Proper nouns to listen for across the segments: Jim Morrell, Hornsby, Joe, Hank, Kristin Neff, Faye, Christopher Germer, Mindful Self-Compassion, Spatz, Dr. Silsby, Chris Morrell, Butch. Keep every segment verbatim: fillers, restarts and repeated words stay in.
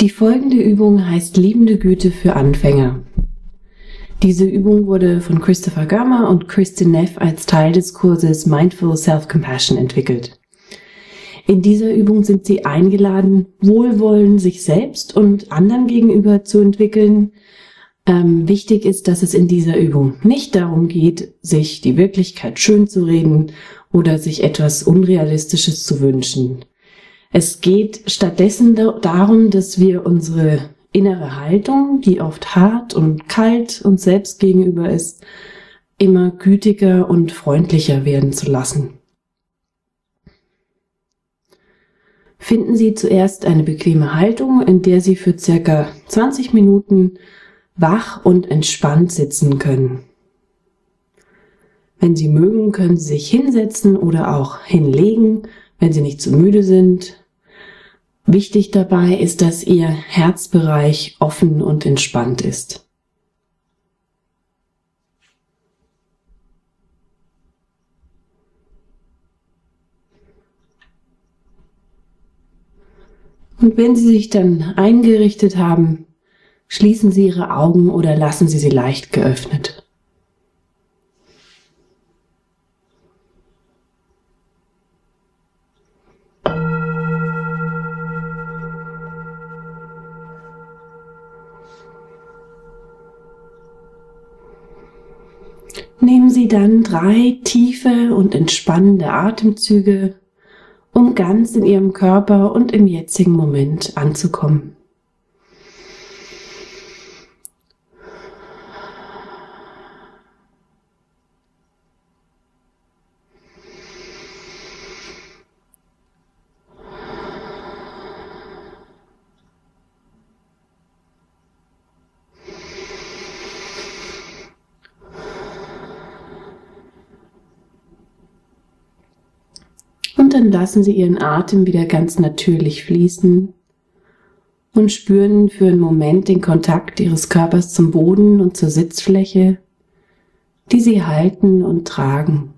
Die folgende Übung heißt Liebende Güte für Anfänger. Diese Übung wurde von Christopher Germer und Kristin Neff als Teil des Kurses Mindful Self-Compassion entwickelt. In dieser Übung sind sie eingeladen, Wohlwollen sich selbst und anderen gegenüber zu entwickeln. Ähm, wichtig ist, dass es in dieser Übung nicht darum geht, sich die Wirklichkeit schön zu reden oder sich etwas Unrealistisches zu wünschen. Es geht stattdessen darum, dass wir unsere innere Haltung, die oft hart und kalt uns selbst gegenüber ist, immer gütiger und freundlicher werden zu lassen. Finden Sie zuerst eine bequeme Haltung, in der Sie für circa zwanzig Minuten wach und entspannt sitzen können. Wenn Sie mögen, können Sie sich hinsetzen oder auch hinlegen, wenn Sie nicht zu müde sind. Wichtig dabei ist, dass Ihr Herzbereich offen und entspannt ist. Und wenn Sie sich dann eingerichtet haben, schließen Sie Ihre Augen oder lassen Sie sie leicht geöffnet. Nehmen Sie dann drei tiefe und entspannende Atemzüge, um ganz in Ihrem Körper und im jetzigen Moment anzukommen. Dann lassen Sie Ihren Atem wieder ganz natürlich fließen und spüren für einen Moment den Kontakt Ihres Körpers zum Boden und zur Sitzfläche, die Sie halten und tragen.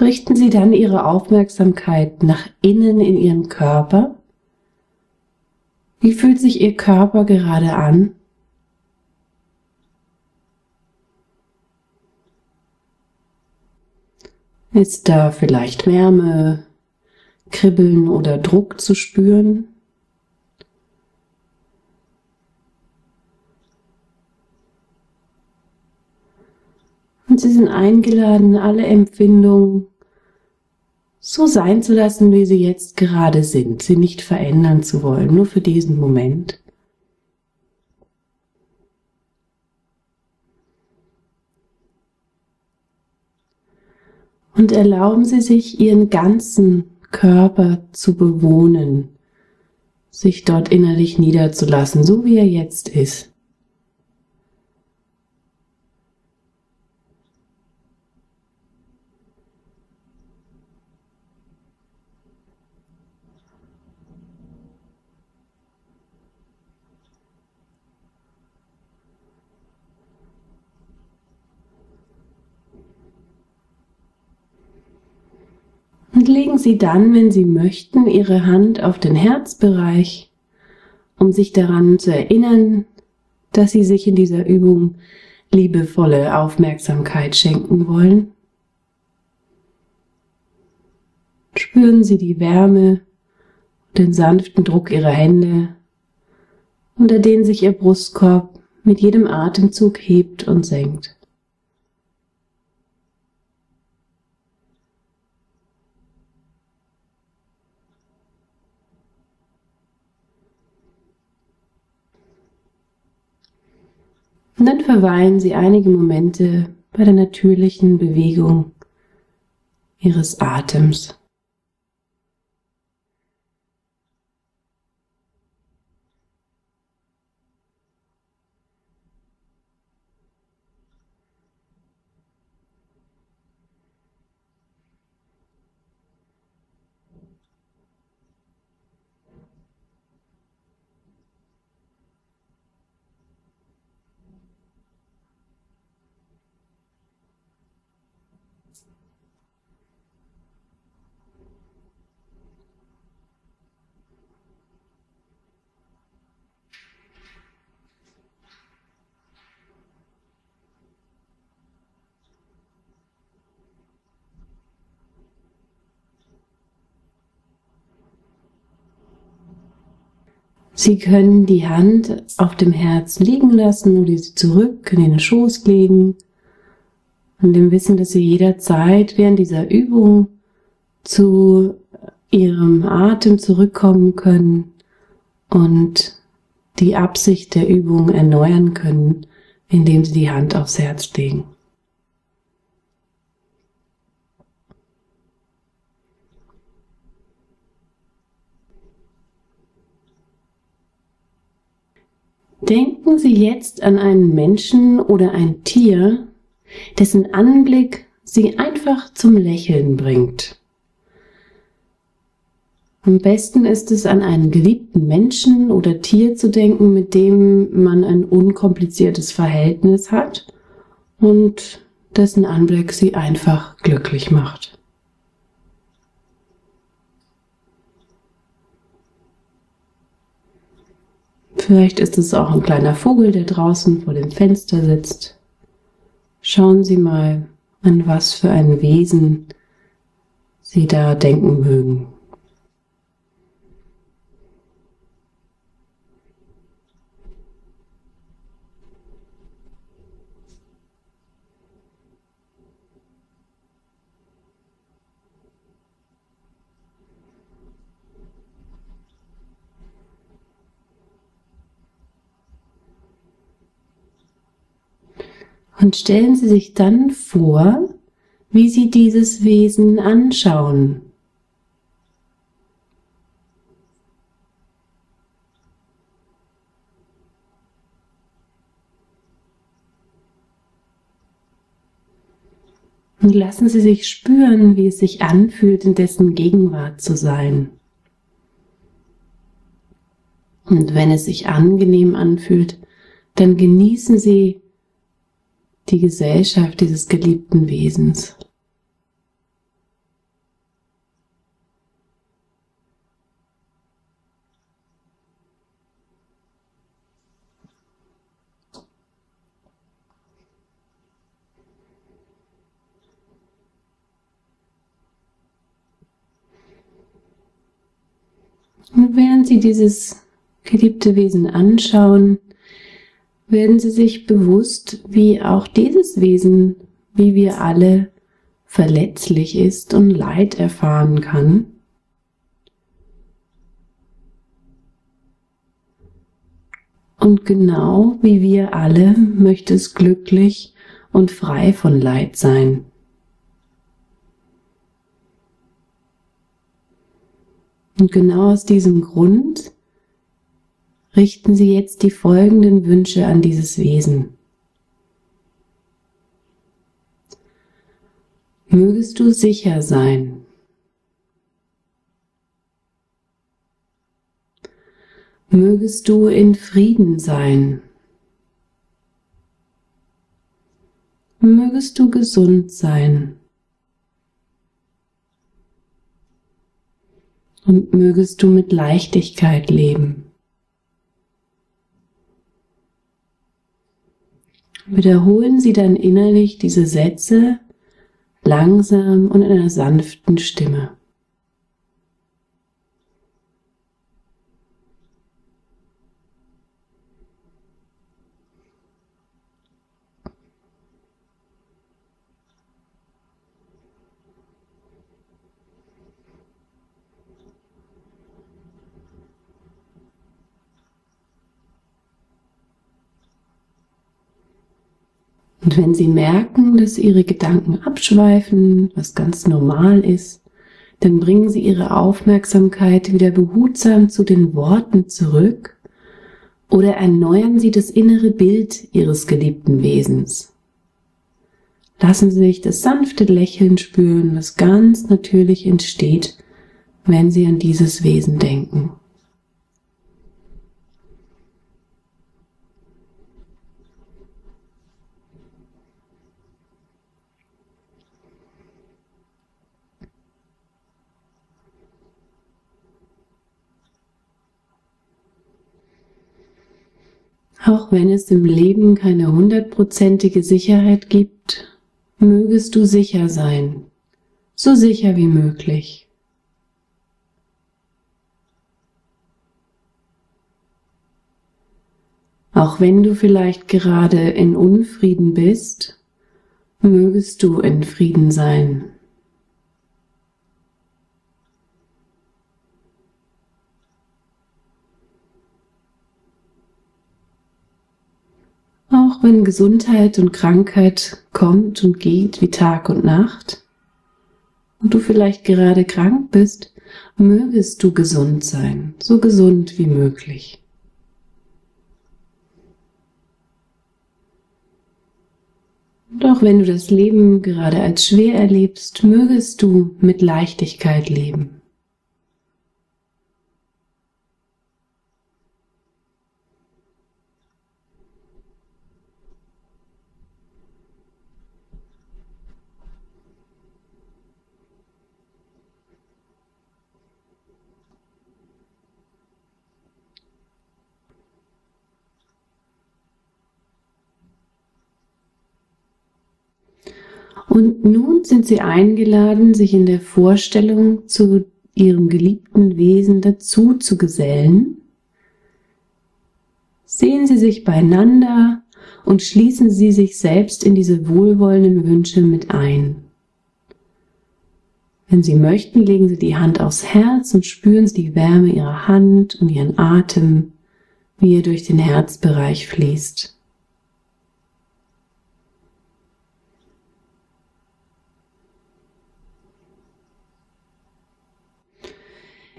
Richten Sie dann Ihre Aufmerksamkeit nach innen in Ihren Körper. Wie fühlt sich Ihr Körper gerade an? Ist da vielleicht Wärme, Kribbeln oder Druck zu spüren? Und Sie sind eingeladen, alle Empfindungen so sein zu lassen, wie sie jetzt gerade sind, sie nicht verändern zu wollen, nur für diesen Moment. Und erlauben Sie sich, Ihren ganzen Körper zu bewohnen, sich dort innerlich niederzulassen, so wie er jetzt ist. Und legen Sie dann, wenn Sie möchten, Ihre Hand auf den Herzbereich, um sich daran zu erinnern, dass Sie sich in dieser Übung liebevolle Aufmerksamkeit schenken wollen. Spüren Sie die Wärme und den sanften Druck Ihrer Hände, unter denen sich Ihr Brustkorb mit jedem Atemzug hebt und senkt. Und dann verweilen Sie einige Momente bei der natürlichen Bewegung Ihres Atems. Sie können die Hand auf dem Herzen liegen lassen oder sie zurück in den Schoß legen. Und dem Wissen, dass Sie jederzeit während dieser Übung zu Ihrem Atem zurückkommen können und die Absicht der Übung erneuern können, indem Sie die Hand aufs Herz legen. Denken Sie jetzt an einen Menschen oder ein Tier, dessen Anblick Sie einfach zum Lächeln bringt. Am besten ist es, an einen geliebten Menschen oder Tier zu denken, mit dem man ein unkompliziertes Verhältnis hat und dessen Anblick Sie einfach glücklich macht. Vielleicht ist es auch ein kleiner Vogel, der draußen vor dem Fenster sitzt. Schauen Sie mal, an was für ein Wesen Sie da denken mögen. Und stellen Sie sich dann vor, wie Sie dieses Wesen anschauen. Und lassen Sie sich spüren, wie es sich anfühlt, in dessen Gegenwart zu sein. Und wenn es sich angenehm anfühlt, dann genießen Sie die Gesellschaft dieses geliebten Wesens. Und während Sie dieses geliebte Wesen anschauen, werden Sie sich bewusst, wie auch dieses Wesen, wie wir alle, verletzlich ist und Leid erfahren kann. Und genau wie wir alle möchte es glücklich und frei von Leid sein. Und genau aus diesem Grund richten Sie jetzt die folgenden Wünsche an dieses Wesen. Mögest du sicher sein. Mögest du in Frieden sein. Mögest du gesund sein. Und mögest du mit Leichtigkeit leben. Wiederholen Sie dann innerlich diese Sätze langsam und in einer sanften Stimme. Und wenn Sie merken, dass Ihre Gedanken abschweifen, was ganz normal ist, dann bringen Sie Ihre Aufmerksamkeit wieder behutsam zu den Worten zurück oder erneuern Sie das innere Bild Ihres geliebten Wesens. Lassen Sie sich das sanfte Lächeln spüren, was ganz natürlich entsteht, wenn Sie an dieses Wesen denken. Auch wenn es im Leben keine hundertprozentige Sicherheit gibt, mögest du sicher sein, so sicher wie möglich. Auch wenn du vielleicht gerade in Unfrieden bist, mögest du in Frieden sein. Auch wenn Gesundheit und Krankheit kommt und geht wie Tag und Nacht und du vielleicht gerade krank bist, mögest du gesund sein, so gesund wie möglich. Und auch wenn du das Leben gerade als schwer erlebst, mögest du mit Leichtigkeit leben. Und nun sind sie eingeladen, sich in der Vorstellung zu ihrem geliebten Wesen dazu zu gesellen. Sehen sie sich beieinander und schließen sie sich selbst in diese wohlwollenden Wünsche mit ein. Wenn sie möchten, legen sie die Hand aufs Herz und spüren sie die Wärme ihrer Hand und ihren Atem, wie er durch den Herzbereich fließt.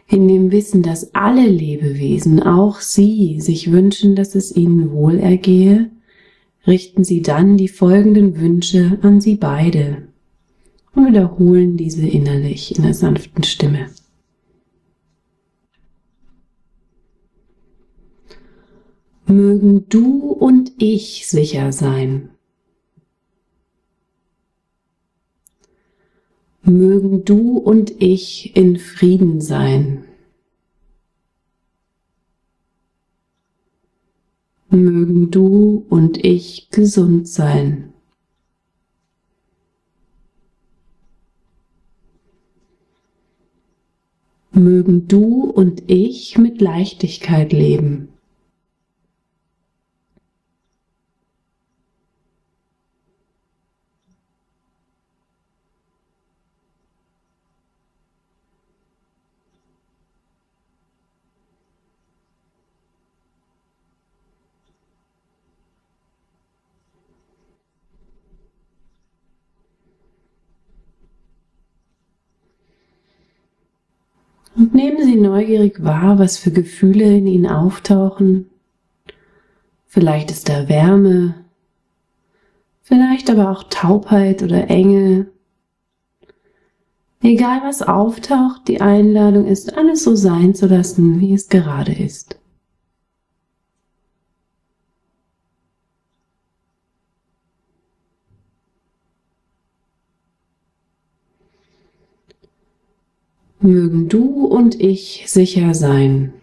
In dem Wissen, dass alle Lebewesen, auch sie, sich wünschen, dass es ihnen wohlergehe, richten sie dann die folgenden Wünsche an sie beide und wiederholen diese innerlich in der sanften Stimme. Mögen du und ich sicher sein. Mögen du und ich in Frieden sein. Mögen du und ich gesund sein. Mögen du und ich mit Leichtigkeit leben. Und nehmen Sie neugierig wahr, was für Gefühle in Ihnen auftauchen. Vielleicht ist da Wärme, vielleicht aber auch Taubheit oder Enge. Egal was auftaucht, die Einladung ist, alles so sein zu lassen, wie es gerade ist. Mögen du und ich sicher sein.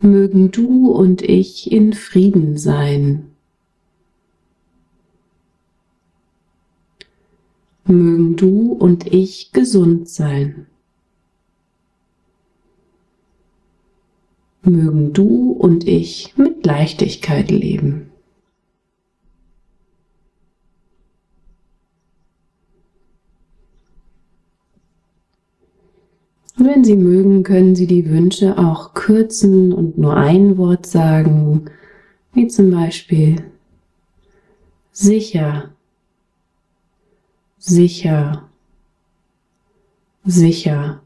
Mögen du und ich in Frieden sein. Mögen du und ich gesund sein. Mögen du und ich mit Leichtigkeit leben. Und wenn Sie mögen, können Sie die Wünsche auch kürzen und nur ein Wort sagen, wie zum Beispiel sicher, sicher, sicher.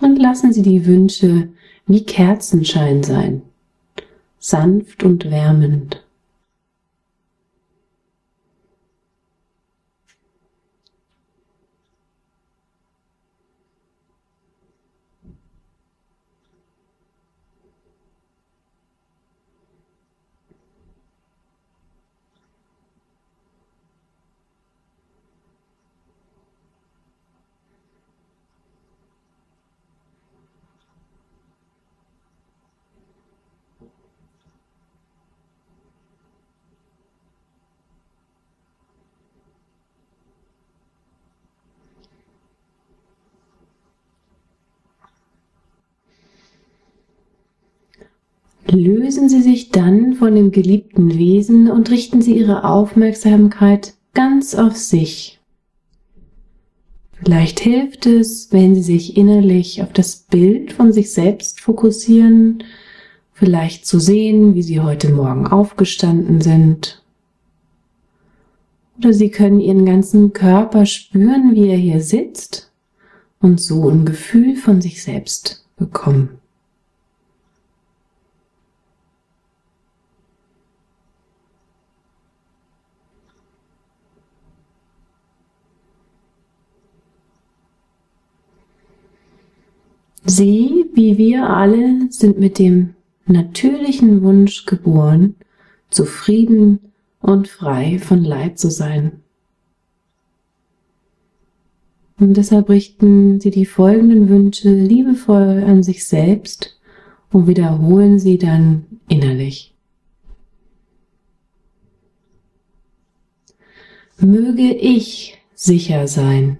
Und lassen Sie die Wünsche wie Kerzenschein sein, sanft und wärmend. lösen Sie sich dann von dem geliebten Wesen und richten Sie Ihre Aufmerksamkeit ganz auf sich. Vielleicht hilft es, wenn Sie sich innerlich auf das Bild von sich selbst fokussieren, vielleicht zu sehen, wie Sie heute Morgen aufgestanden sind. Oder Sie können Ihren ganzen Körper spüren, wie er hier sitzt und so ein Gefühl von sich selbst bekommen. Sie, wie wir alle, sind mit dem natürlichen Wunsch geboren, zufrieden und frei von Leid zu sein. Und deshalb richten Sie die folgenden Wünsche liebevoll an sich selbst und wiederholen sie dann innerlich. Möge ich sicher sein.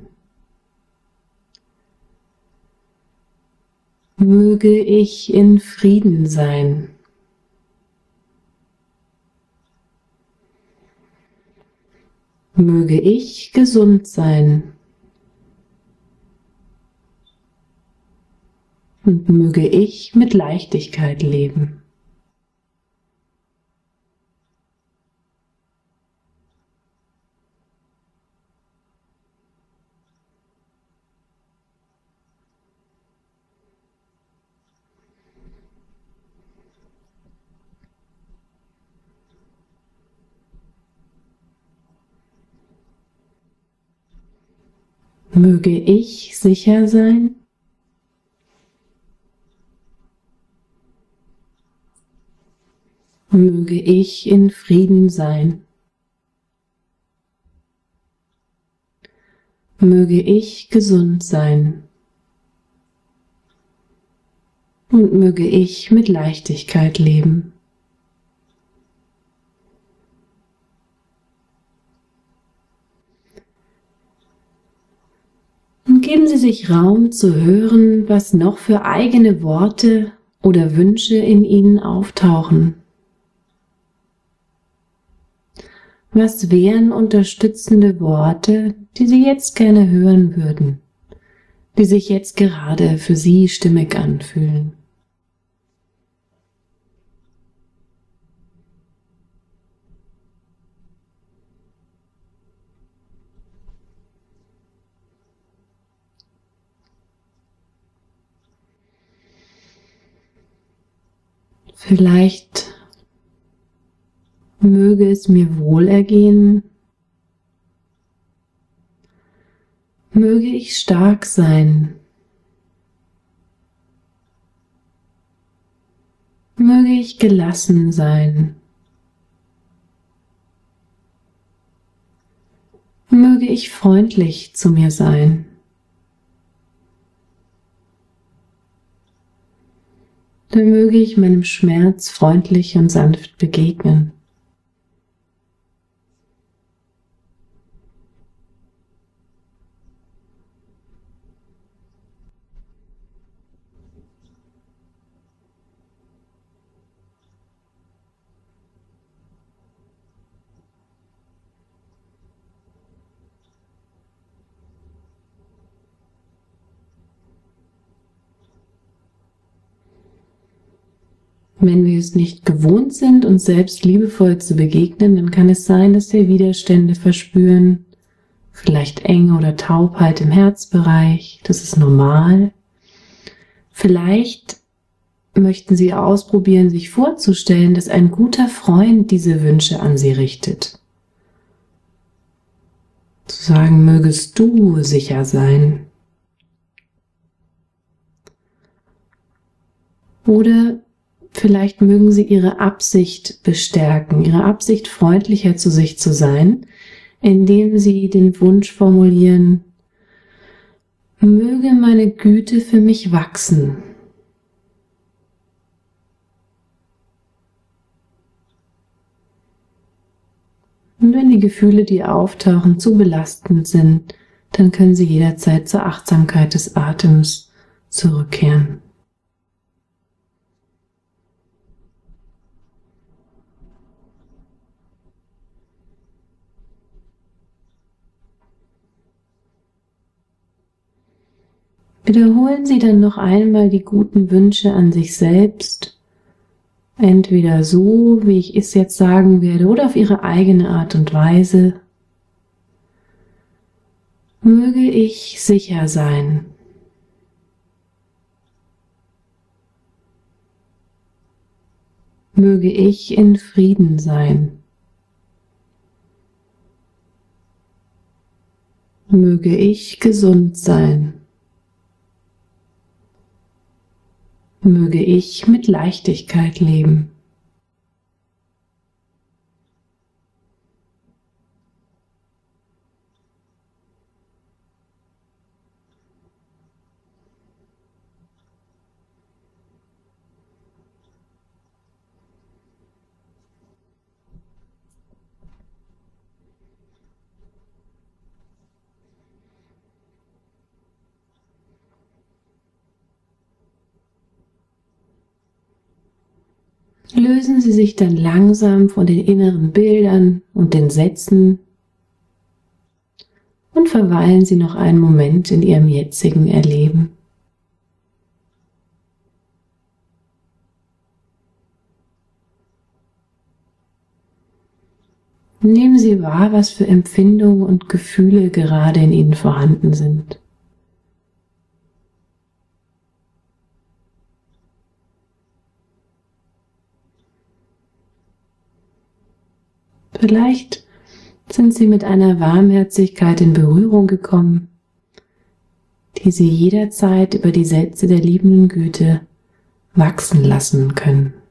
Möge ich in Frieden sein. Möge ich gesund sein. Und möge ich mit Leichtigkeit leben. Möge ich sicher sein. Möge ich in Frieden sein. Möge ich gesund sein. Und möge ich mit Leichtigkeit leben. Geben Sie sich Raum zu hören, was noch für eigene Worte oder Wünsche in Ihnen auftauchen. Was wären unterstützende Worte, die Sie jetzt gerne hören würden, die sich jetzt gerade für Sie stimmig anfühlen? Vielleicht möge es mir wohlergehen, möge ich stark sein, möge ich gelassen sein, möge ich freundlich zu mir sein. Dann möge ich meinem Schmerz freundlich und sanft begegnen. Wenn wir es nicht gewohnt sind, uns selbst liebevoll zu begegnen, dann kann es sein, dass wir Widerstände verspüren, vielleicht Enge oder Taubheit im Herzbereich, das ist normal. Vielleicht möchten Sie ausprobieren, sich vorzustellen, dass ein guter Freund diese Wünsche an Sie richtet. Zu sagen, mögest du sicher sein. Oder vielleicht mögen Sie Ihre Absicht bestärken, Ihre Absicht freundlicher zu sich zu sein, indem Sie den Wunsch formulieren, möge meine Güte für mich wachsen. Und wenn die Gefühle, die auftauchen, zu belastend sind, dann können Sie jederzeit zur Achtsamkeit des Atems zurückkehren. Wiederholen Sie dann noch einmal die guten Wünsche an sich selbst, entweder so, wie ich es jetzt sagen werde, oder auf Ihre eigene Art und Weise. Möge ich sicher sein. Möge ich in Frieden sein. Möge ich gesund sein. Möge ich mit Leichtigkeit leben. Lösen Sie sich dann langsam von den inneren Bildern und den Sätzen und verweilen Sie noch einen Moment in Ihrem jetzigen Erleben. Nehmen Sie wahr, was für Empfindungen und Gefühle gerade in Ihnen vorhanden sind. Vielleicht sind Sie mit einer Warmherzigkeit in Berührung gekommen, die Sie jederzeit über die Sätze der liebenden Güte wachsen lassen können.